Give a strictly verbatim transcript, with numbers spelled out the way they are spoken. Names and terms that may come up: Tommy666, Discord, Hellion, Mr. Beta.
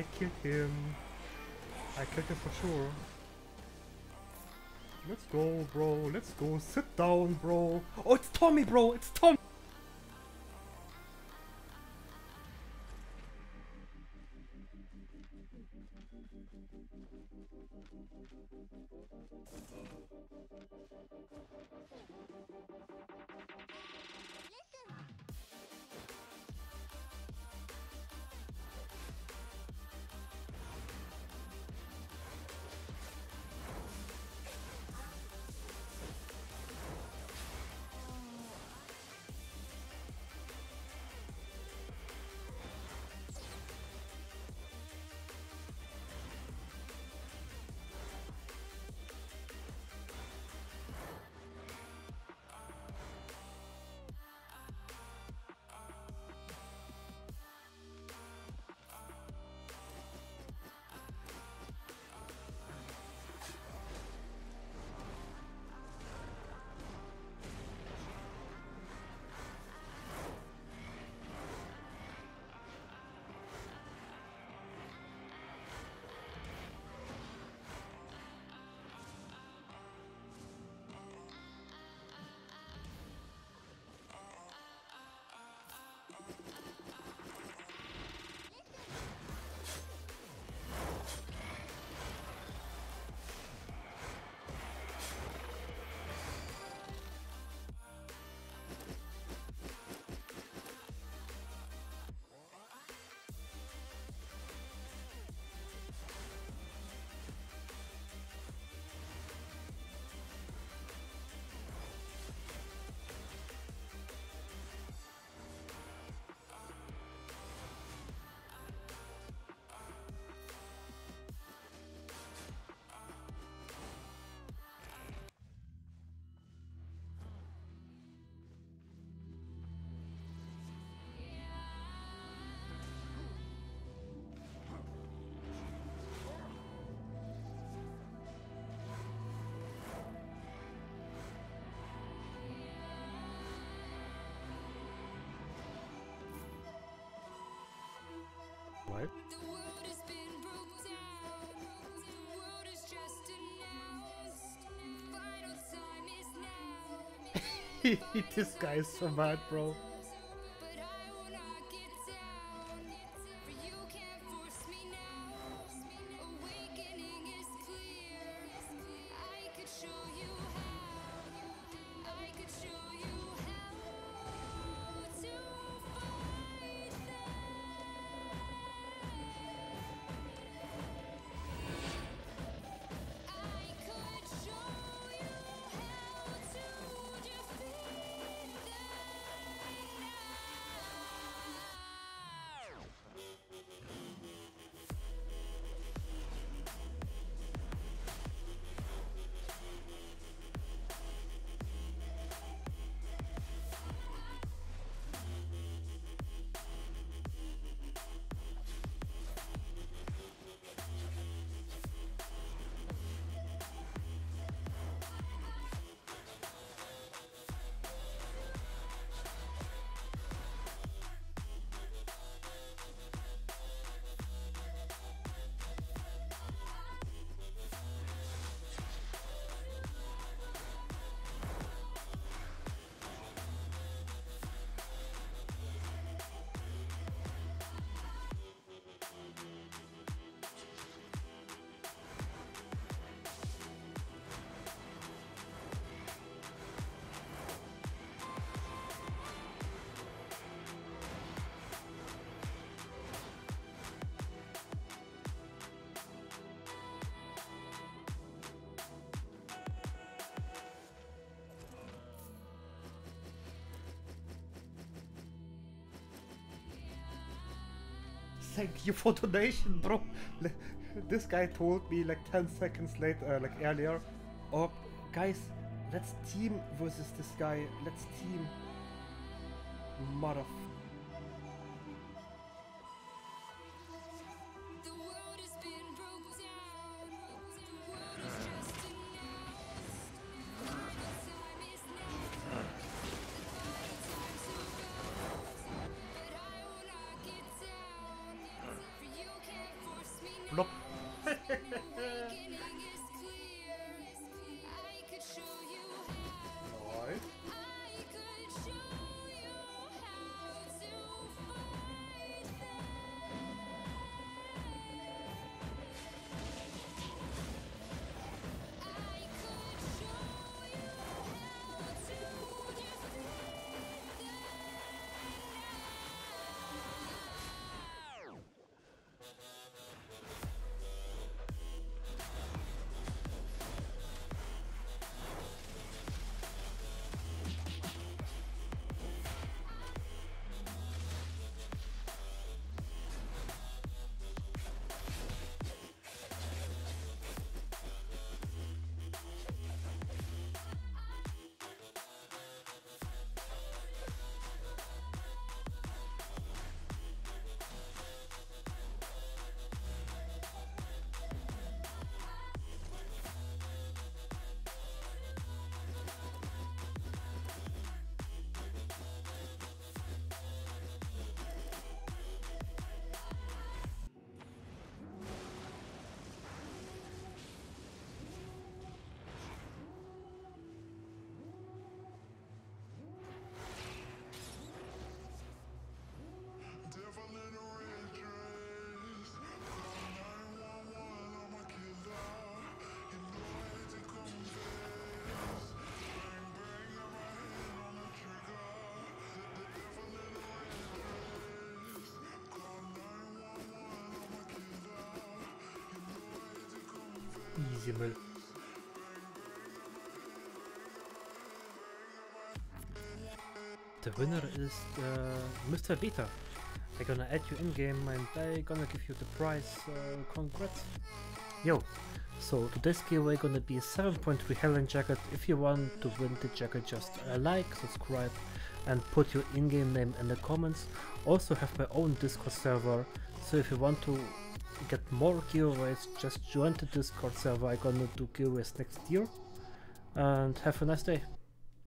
I killed him. I killed him for sure. Let's go, bro. Let's go. Sit down, bro. Oh, it's Tommy, bro. It's Tommy. This guy is so mad, bro. Thank you for donation, bro. This guy told me like ten seconds later, uh, like earlier, oh, guys, let's team versus this guy. Let's team. Mother. hier Müll. The winner is uh, Mister Beta. I'm gonna add you in game and I'm gonna give you the prize. Uh, congrats. Yo, so today's giveaway gonna be seven point three Hellion Jacked. If you want to win the jacket, just uh, like, subscribe and put your in-game name in the comments. Also have my own Discord server, so if you want to get more giveaways, just join the Discord server. I'm gonna do giveaways next year, and have a nice day.